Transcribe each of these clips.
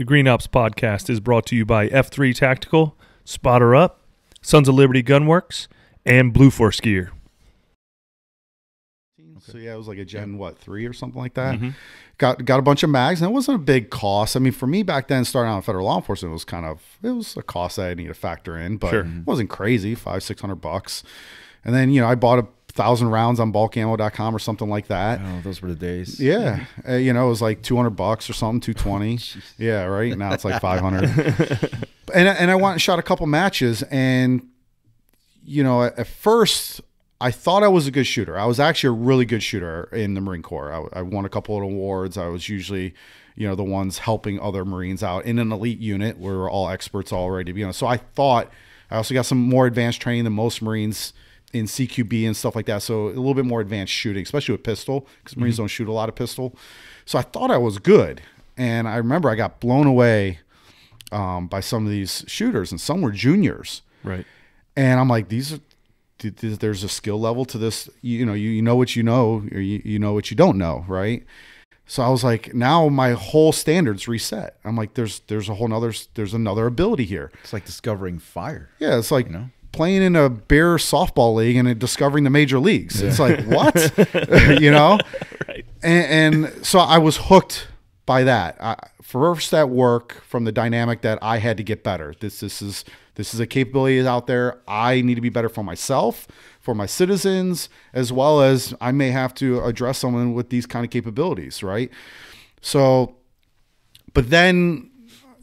The Green Ops Podcast is brought to you by F3 Tactical, Spotter Up, Sons of Liberty Gun Works, and Blue Force Gear. So yeah, it was like a Gen what 3 or something like that. Mm-hmm. Got a bunch of mags, and it wasn't a big cost. I mean, for me back then, starting out in federal law enforcement, it was a cost that I need to factor in, but sure. It wasn't crazy, $500-600 bucks. And then I bought 1,000 rounds on bulkammo.com or something like that. Oh, those were the days. Yeah, it was like $200 bucks or something, 220. Oh, yeah, right now it's like 500. And I went and shot a couple matches, and at first, I thought I was a good shooter. I was actually a really good shooter in the Marine Corps. I won a couple of awards. I was usually, the ones helping other Marines out in an elite unit where we're all experts already. So I thought I also got some more advanced training than most Marines in CQB and stuff like that. So a little bit more advanced shooting, especially with pistol, because Marines don't shoot a lot of pistol. So I thought I was good. And I remember I got blown away by some of these shooters, and some were juniors. Right. And I'm like, there's a skill level to this, you know what you know, or you know what you don't know, right? So I was like, now my whole standards reset. I'm like, there's a whole nother, there's another ability here. It's like discovering fire. Yeah, it's like playing in a beer softball league and discovering the major leagues. Yeah. It's like, what? Right. And so I was hooked by that. First at work, from the dynamic that I had to get better. This is a capability out there. I need to be better for myself, for my citizens, as well as I may have to address someone with these kind of capabilities, right? So, but then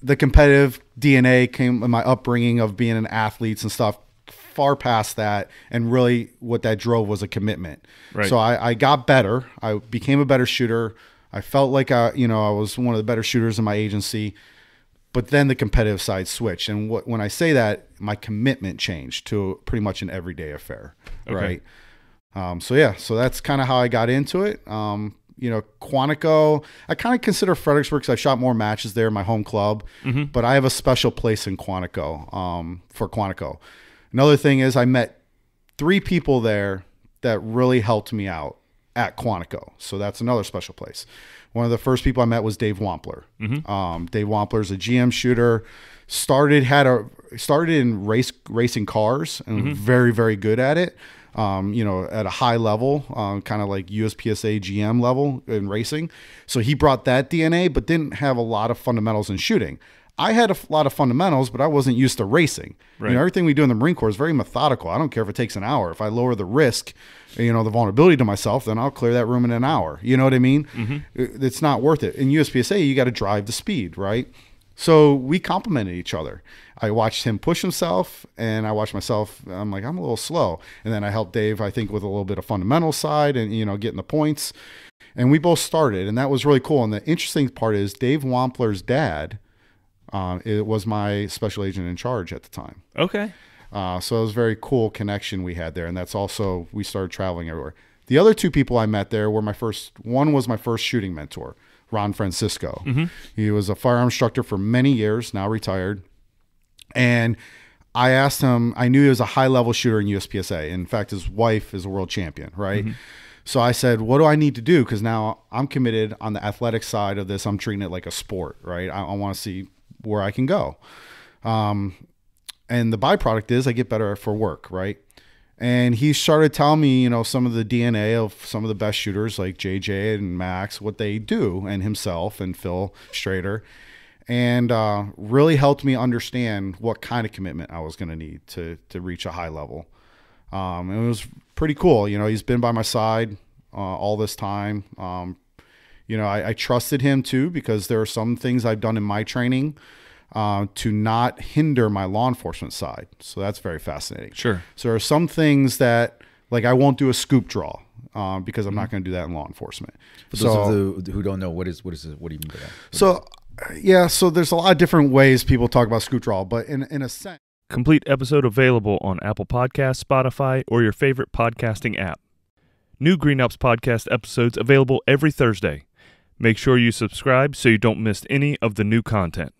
the competitive DNA came in my upbringing of being an athlete and stuff, far past that. And really what that drove was a commitment. Right. So I got better. I became a better shooter. I felt like, I was one of the better shooters in my agency. But then the competitive side switched. And when I say that, my commitment changed to pretty much an everyday affair, okay. Right? So that's kind of how I got into it. Quantico, I kind of consider Fredericksburg, because I've shot more matches there, my home club. Mm-hmm. But I have a special place in Quantico, for Quantico. Another thing is I met 3 people there that really helped me out at Quantico. So that's another special place. One of the first people I met was Dave Wampler. Mm-hmm. Dave Wampler's a GM shooter, started in racing cars, and mm-hmm. very, very good at it. At a high level, kind of like USPSA GM level in racing. So he brought that DNA, but didn't have a lot of fundamentals in shooting. I had a lot of fundamentals, but I wasn't used to racing. Right. Everything we do in the Marine Corps is very methodical. I don't care if it takes an hour. If I lower the risk, the vulnerability to myself, then I'll clear that room in an hour. You know what I mean? Mm-hmm. It's not worth it. In USPSA, you got to drive the speed, right? So we complemented each other. I watched him push himself, and I watched myself. I'm like, I'm a little slow. And then I helped Dave, I think, with a little bit of fundamental side and, getting the points. And we both started, and that was really cool. And the interesting part is Dave Wampler's dad, it was my special agent in charge at the time. Okay. So it was a very cool connection we had there. And that's also, we started traveling everywhere. The other 2 people I met there were one was my first shooting mentor, Ron Francisco. Mm-hmm. He was a firearm instructor for many years, now retired. And I asked him, I knew he was a high level shooter in USPSA. In fact, his wife is a world champion, right? Mm-hmm. So I said, what do I need to do? Because now I'm committed on the athletic side of this. I'm treating it like a sport, right? I want to see where I can go. And the byproduct is I get better for work, right? And he started telling me, some of the DNA of some of the best shooters like JJ and Max, what they do, and himself and Phil Strader, and really helped me understand what kind of commitment I was going to need to reach a high level. And it was pretty cool. He's been by my side all this time. I trusted him too, because there are some things I've done in my training to not hinder my law enforcement side. So that's very fascinating. Sure. So there are some things that, like, I won't do a scoop draw because I'm not going to do that in law enforcement. For those of you who don't know, what do you mean by that? So there's a lot of different ways people talk about scoop draw, but in a sense. Complete episode available on Apple Podcasts, Spotify, or your favorite podcasting app. New Green Ops Podcast episodes available every Thursday. Make sure you subscribe so you don't miss any of the new content.